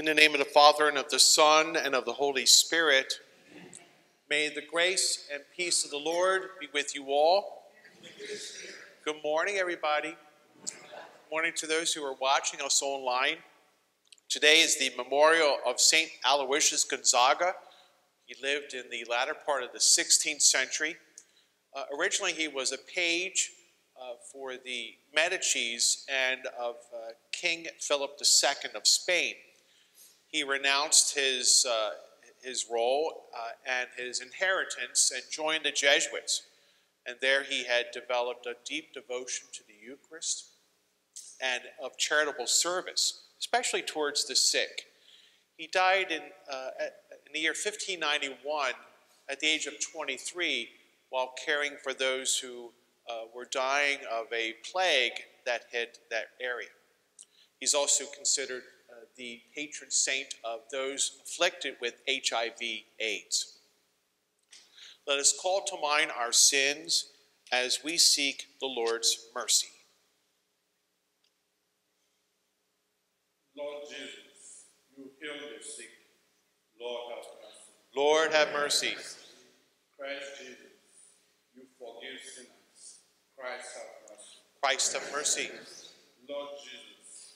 In the name of the Father, and of the Son, and of the Holy Spirit. May the grace and peace of the Lord be with you all. Good morning, everybody. Good morning to those who are watching us online. Today is the memorial of St. Aloysius Gonzaga. He lived in the latter part of the 16th century. Originally, he was a page for the Medicis and of King Philip II of Spain. He renounced his role and his inheritance and joined the Jesuits. And there he had developed a deep devotion to the Eucharist and of charitable service, especially towards the sick. He died in the year 1591 at the age of 23 while caring for those who were dying of a plague that hit that area. He's also considered the patron saint of those afflicted with HIV/AIDS. Let us call to mind our sins as we seek the Lord's mercy. Lord Jesus, you heal the sick. Lord, have mercy. Lord, have mercy. Christ Jesus, you forgive sinners. Christ, have mercy. Christ, have mercy. Lord Jesus,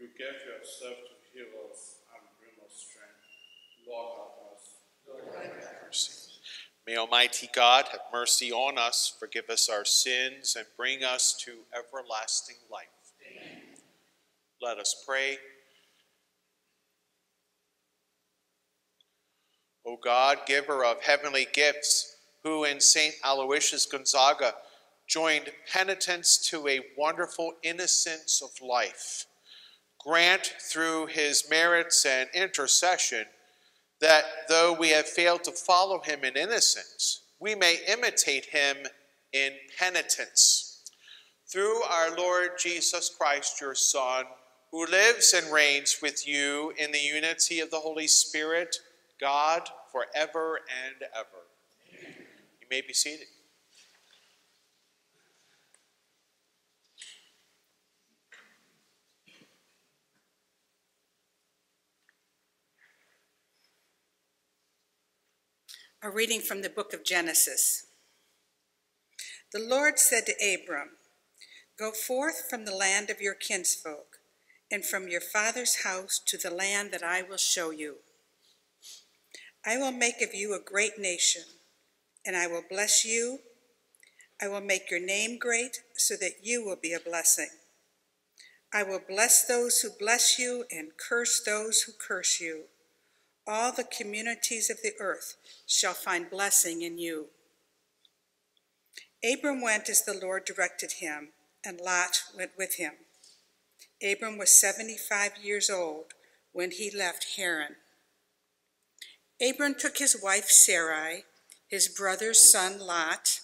you gave yourself to heal us and bring us strength. Lord, have mercy. Lord, have mercy. May Almighty God have mercy on us, forgive us our sins, and bring us to everlasting life. Amen. Let us pray. O God, giver of heavenly gifts, who in St. Aloysius Gonzaga joined penitence to a wonderful innocence of life, grant through his merits and intercession that though we have failed to follow him in innocence, we may imitate him in penitence. Through our Lord Jesus Christ, your Son, who lives and reigns with you in the unity of the Holy Spirit, God, forever and ever. Amen. You may be seated. A reading from the book of Genesis. The Lord said to Abram, "Go forth from the land of your kinsfolk and from your father's house to the land that I will show you. I will make of you a great nation, and I will bless you. I will make your name great so that you will be a blessing. I will bless those who bless you and curse those who curse you. All the communities of the earth shall find blessing in you." Abram went as the Lord directed him, and Lot went with him. Abram was 75 years old when he left Haran. Abram took his wife Sarai, his brother's son Lot,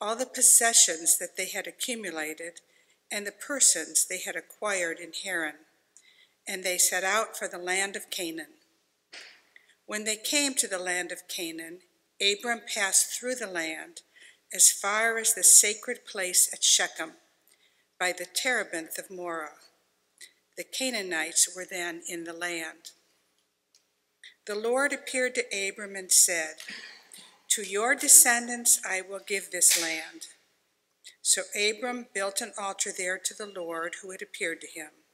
all the possessions that they had accumulated, and the persons they had acquired in Haran, and they set out for the land of Canaan. When they came to the land of Canaan, Abram passed through the land as far as the sacred place at Shechem, by the terebinth of Mora. The Canaanites were then in the land. The Lord appeared to Abram and said, "To your descendants I will give this land." So Abram built an altar there to the Lord who had appeared to him.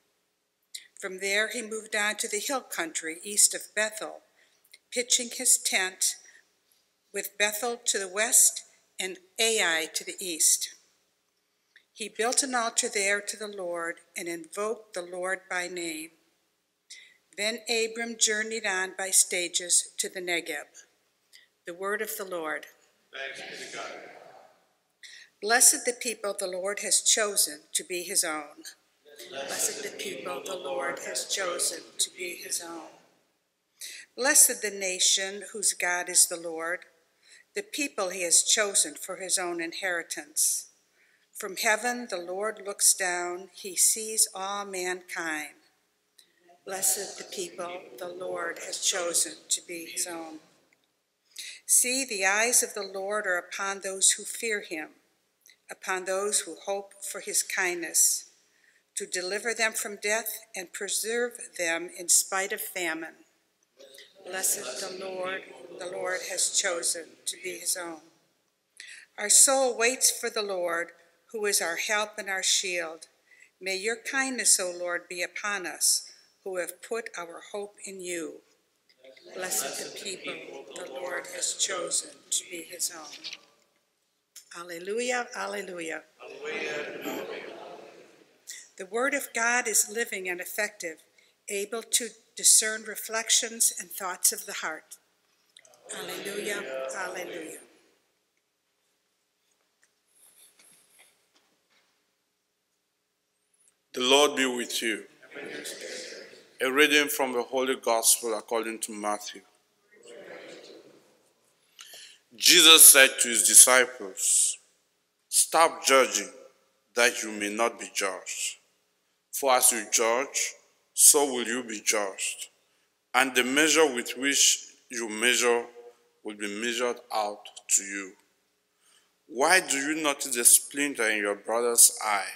From there he moved on to the hill country east of Bethel, pitching his tent with Bethel to the west and Ai to the east. He built an altar there to the Lord and invoked the Lord by name. Then Abram journeyed on by stages to the Negeb. The word of the Lord. Thanks be to God. Blessed the people the Lord has chosen to be his own. Blessed the people the Lord has chosen to be his own. Blessed the nation whose God is the Lord, the people he has chosen for his own inheritance. From heaven the Lord looks down, he sees all mankind. Blessed the people the Lord has chosen to be his own. See, the eyes of the Lord are upon those who fear him, upon those who hope for his kindness, to deliver them from death and preserve them in spite of famine. Blessed the Lord has chosen to be his own. Our soul waits for the Lord, who is our help and our shield. May your kindness, O Lord, be upon us, who have put our hope in you. Blessed the people the Lord has chosen to be his own. Alleluia, alleluia. Alleluia. The word of God is living and effective, able to discern reflections and thoughts of the heart. Alleluia, alleluia. The Lord be with you. A reading from the Holy Gospel according to Matthew. Jesus said to his disciples, "Stop judging, that you may not be judged. For as you judge, so will you be judged. And the measure with which you measure will be measured out to you. Why do you notice the splinter in your brother's eye,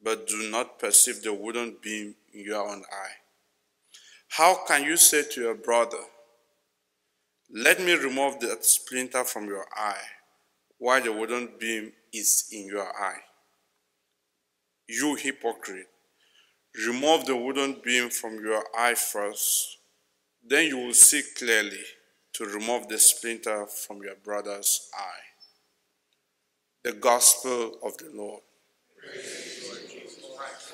but do not perceive the wooden beam in your own eye? How can you say to your brother, 'Let me remove that splinter from your eye,' while the wooden beam is in your eye? You hypocrite, remove the wooden beam from your eye first, then you will see clearly to remove the splinter from your brother's eye." The Gospel of the Lord. Praise to you, O Christ.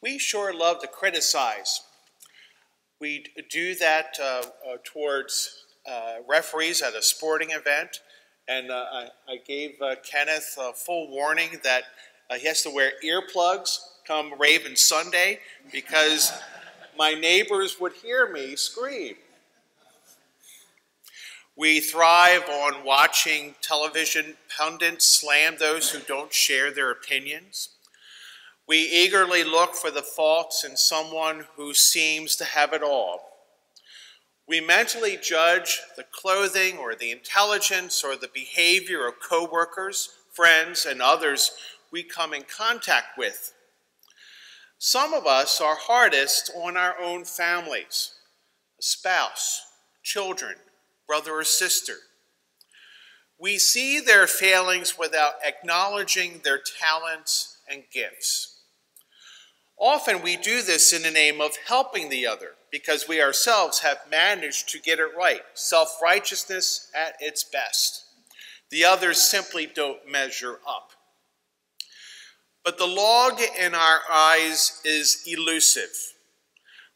We sure love to criticize. We do that towards referees at a sporting event. And I gave Kenneth a full warning that he has to wear earplugs come Raven Sunday because my neighbors would hear me scream. We thrive on watching television pundits slam those who don't share their opinions. We eagerly look for the faults in someone who seems to have it all. We mentally judge the clothing or the intelligence or the behavior of coworkers, friends, and others we come in contact with. Some of us are hardest on our own families, a spouse, children, brother or sister. We see their failings without acknowledging their talents and gifts. Often we do this in the name of helping the other because we ourselves have managed to get it right. Self-righteousness at its best. The others simply don't measure up. But the log in our eyes is elusive.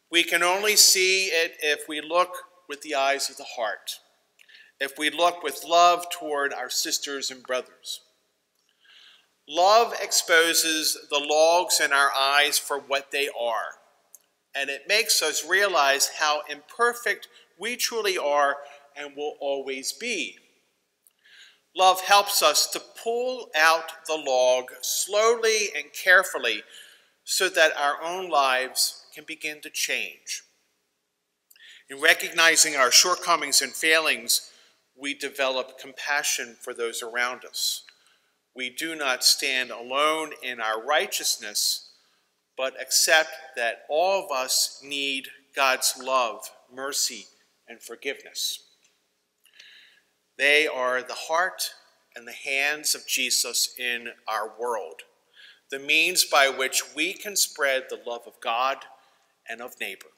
We can only see it if we look with the eyes of the heart, if we look with love toward our sisters and brothers. Love exposes the logs in our eyes for what they are, and it makes us realize how imperfect we truly are and will always be. Love helps us to pull out the log slowly and carefully so that our own lives can begin to change. In recognizing our shortcomings and failings, we develop compassion for those around us. We do not stand alone in our righteousness, but accept that all of us need God's love, mercy, and forgiveness. They are the heart and the hands of Jesus in our world, the means by which we can spread the love of God and of neighbor.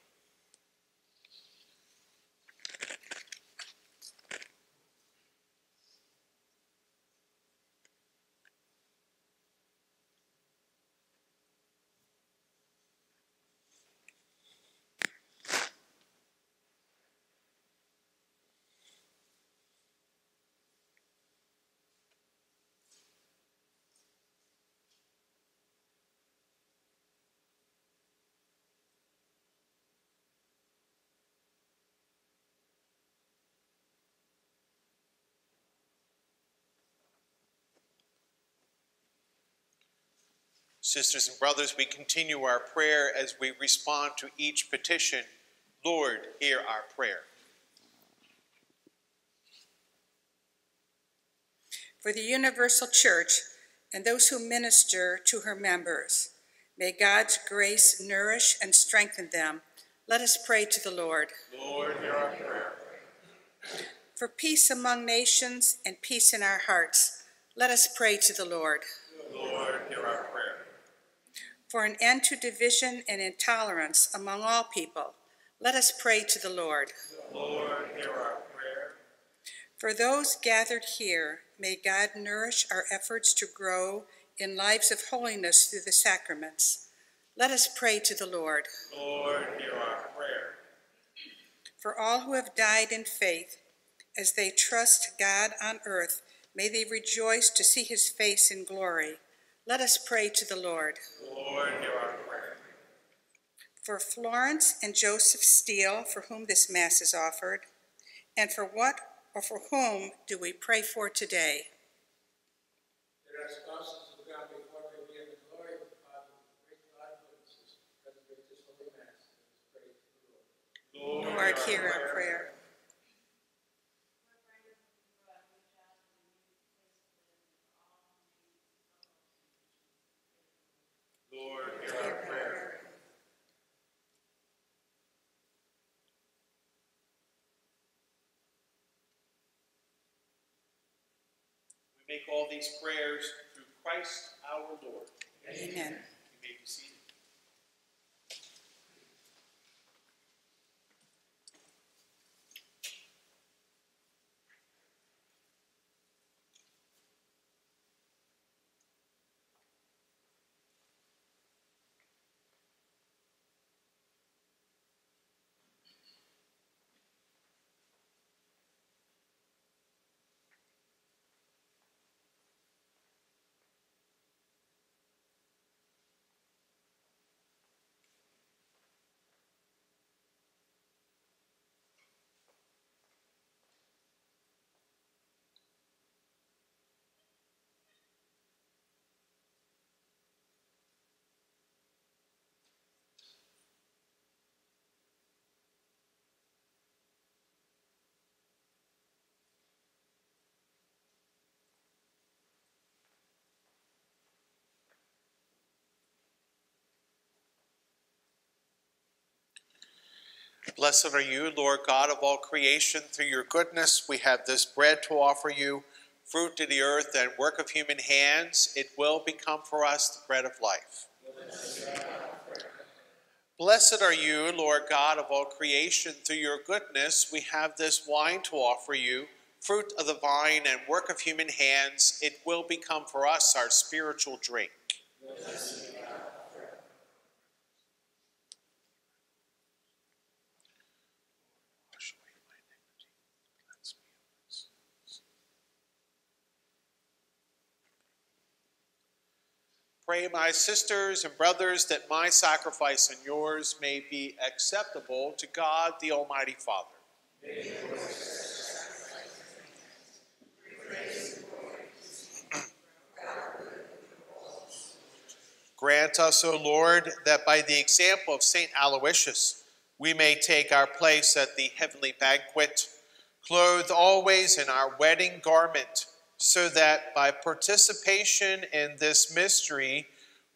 Sisters and brothers, we continue our prayer as we respond to each petition. Lord, hear our prayer. For the universal church and those who minister to her members, may God's grace nourish and strengthen them. Let us pray to the Lord. Lord, hear our prayer. For peace among nations and peace in our hearts, let us pray to the Lord. Lord, hear our prayer. For an end to division and intolerance among all people, let us pray to the Lord. Lord, hear our prayer. For those gathered here, may God nourish our efforts to grow in lives of holiness through the sacraments. Let us pray to the Lord. Lord, hear our prayer. For all who have died in faith, as they trust God on earth, may they rejoice to see his face in glory. Let us pray to the Lord. Lord, hear our prayer. For Florence and Joseph Steele, for whom this Mass is offered, and for what or for whom do we pray for today? Their spouses of God before they be in the glory of the Father, the great God witnesses, celebrate this holy Mass. Let us pray to the Lord. Lord, hear our prayer. Make all these prayers through Christ our Lord. Amen. Amen. You may be seated. Blessed are you, Lord God of all creation. Through your goodness, we have this bread to offer you, fruit of the earth and work of human hands. It will become for us the bread of life. Blessed are you, Lord God of all creation. Through your goodness, we have this wine to offer you, fruit of the vine and work of human hands. It will become for us our spiritual drink. Pray, my sisters and brothers, that my sacrifice and yours may be acceptable to God, the Almighty Father. Grant us, O Lord, that by the example of St. Aloysius, we may take our place at the heavenly banquet, clothed always in our wedding garment, so that by participation in this mystery,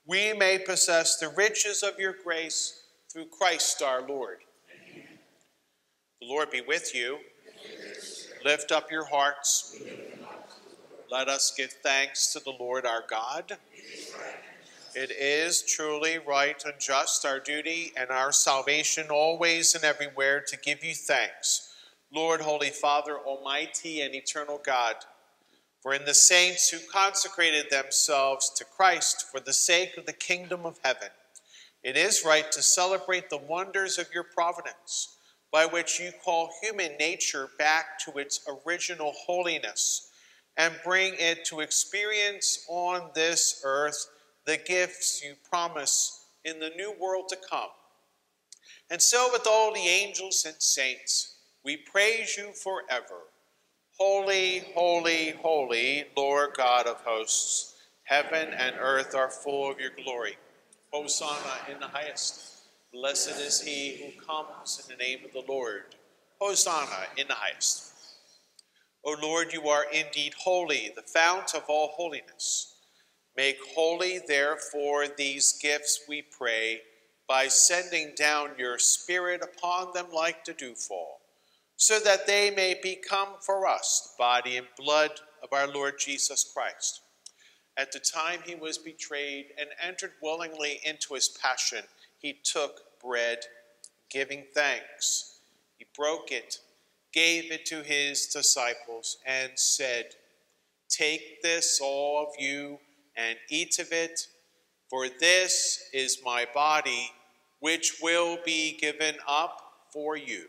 we may possess the riches of your grace through Christ our Lord. Amen. The Lord be with you. Lift up your hearts. Let us give thanks to the Lord our God. It is truly right and just, our duty and our salvation, always and everywhere to give you thanks, Lord, Holy Father, Almighty and eternal God. For in the saints who consecrated themselves to Christ for the sake of the kingdom of heaven, it is right to celebrate the wonders of your providence, by which you call human nature back to its original holiness and bring it to experience on this earth the gifts you promise in the new world to come. And so with all the angels and saints, we praise you forever. Holy, holy, holy, Lord God of hosts, Heaven and earth are full of your glory. Hosanna in the highest. Blessed is he who comes in the name of the Lord. Hosanna in the highest. O Lord, you are indeed holy, the fount of all holiness. Make holy, therefore, these gifts, we pray, by sending down your Spirit upon them like the dewfall, so that they may become for us the body and blood of our Lord Jesus Christ. At the time he was betrayed and entered willingly into his passion, he took bread, giving thanks. He broke it, gave it to his disciples, and said, "Take this, all of you, and eat of it, for this is my body, which will be given up for you."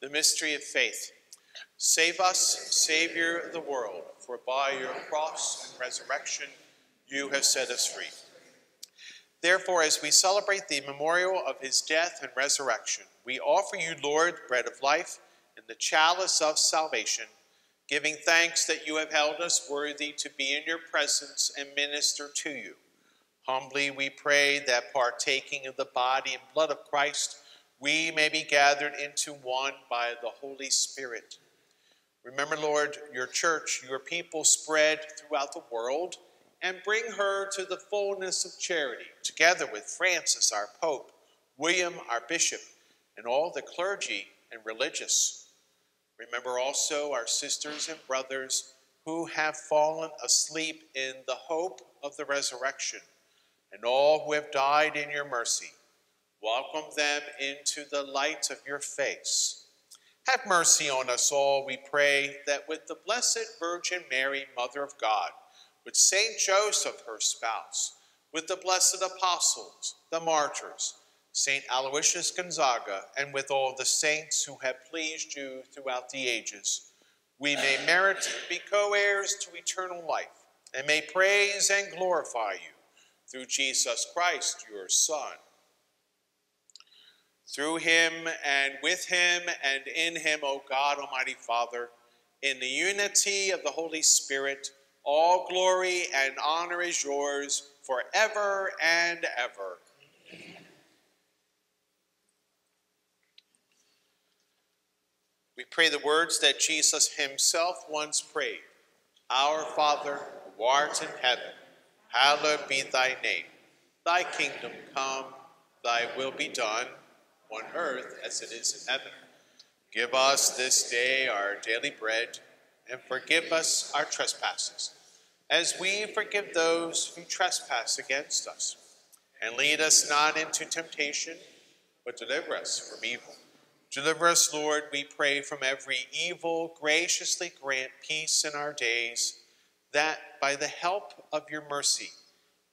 The mystery of faith. Save us, Savior of the world, for by your cross and resurrection you have set us free. Therefore, as we celebrate the memorial of his death and resurrection, we offer you, Lord, bread of life and the chalice of salvation, giving thanks that you have held us worthy to be in your presence and minister to you. Humbly we pray that, partaking of the body and blood of Christ, we may be gathered into one by the Holy Spirit. Remember, Lord, your church, your people spread throughout the world, and bring her to the fullness of charity, together with Francis, our Pope, William, our Bishop, and all the clergy and religious. Remember also our sisters and brothers who have fallen asleep in the hope of the resurrection, and all who have died in your mercy. Welcome them into the light of your face. Have mercy on us all, we pray, that with the Blessed Virgin Mary, Mother of God, with Saint Joseph, her spouse, with the blessed apostles, the martyrs, Saint Aloysius Gonzaga, and with all the saints who have pleased you throughout the ages, we may merit to be co-heirs to eternal life, and may praise and glorify you through Jesus Christ, your Son. Through him, and with him, and in him, O God, almighty Father, in the unity of the Holy Spirit, all glory and honor is yours forever and ever. Amen. We pray the words that Jesus himself once prayed. Our Father, who art in heaven, hallowed be thy name. Thy kingdom come, thy will be done, on earth as it is in heaven. Give us this day our daily bread, and forgive us our trespasses, as we forgive those who trespass against us. And lead us not into temptation, but deliver us from evil. Deliver us, Lord, we pray, from every evil. Graciously grant peace in our days, that by the help of your mercy,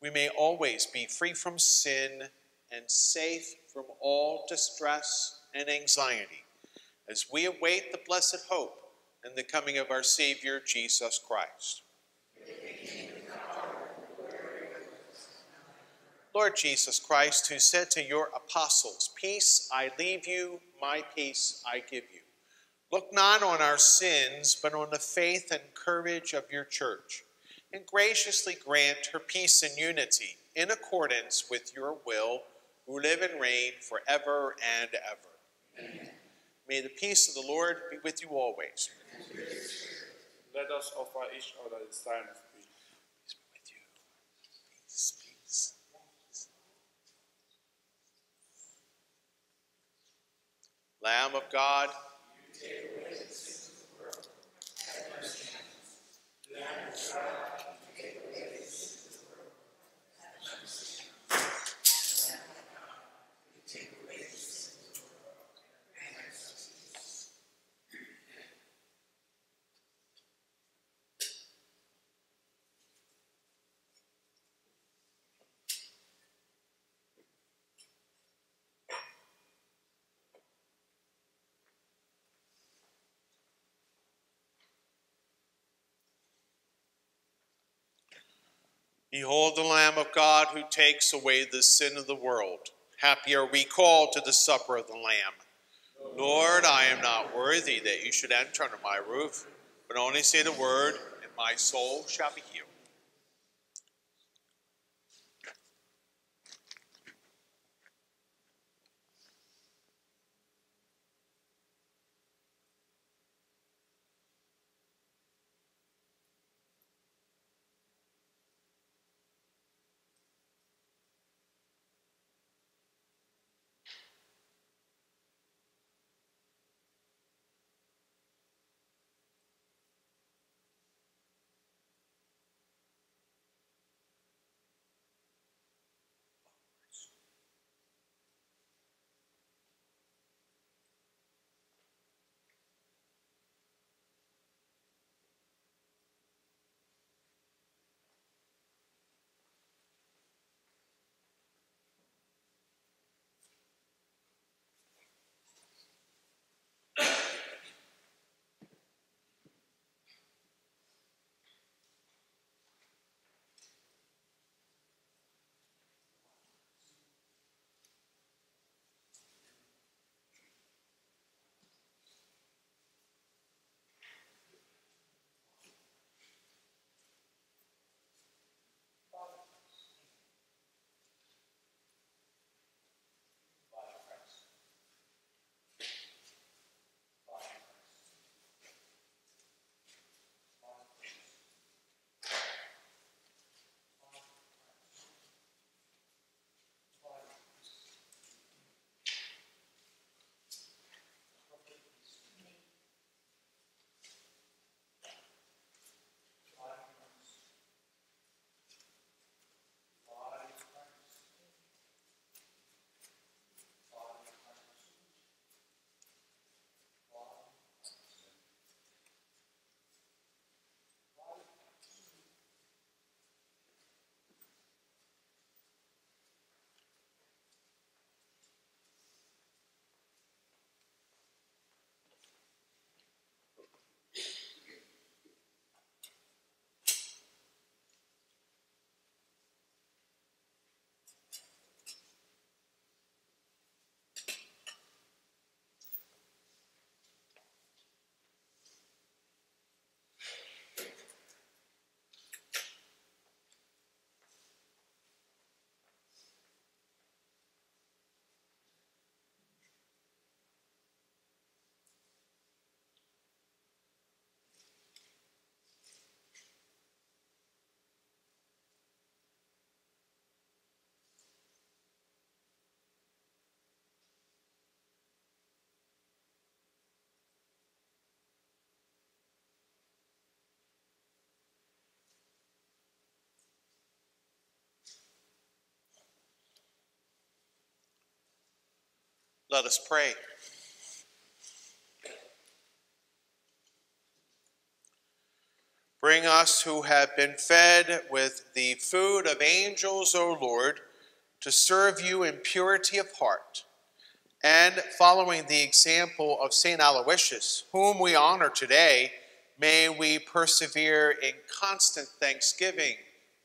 we may always be free from sin and safe from all distress and anxiety, as we await the blessed hope and the coming of our Savior, Jesus Christ. Lord Jesus Christ, who said to your apostles, "Peace I leave you, my peace I give you," look not on our sins, but on the faith and courage of your church, and graciously grant her peace and unity in accordance with your will, who live and reign forever and ever. Amen. May the peace of the Lord be with you always. Let us offer each other the sign of peace. Peace be with you. Peace, peace. Lamb of God, you take away the sins of the world. Have mercy on us. Lamb of God, you take away the sins of the world. Have mercy on us. Behold the Lamb of God who takes away the sin of the world. Happy are we called to the supper of the Lamb. Lord, I am not worthy that you should enter under my roof, but only say the word, and my soul shall be healed. Let us pray. Bring us who have been fed with the food of angels, O Lord, to serve you in purity of heart, and following the example of St. Aloysius, whom we honor today, may we persevere in constant thanksgiving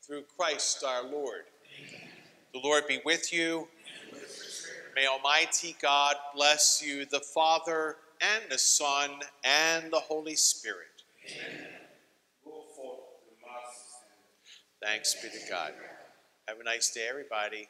through Christ our Lord. Amen. The Lord be with you. May Almighty God bless you, the Father, and the Son, and the Holy Spirit. Amen. Thanks be to God. Have a nice day, everybody.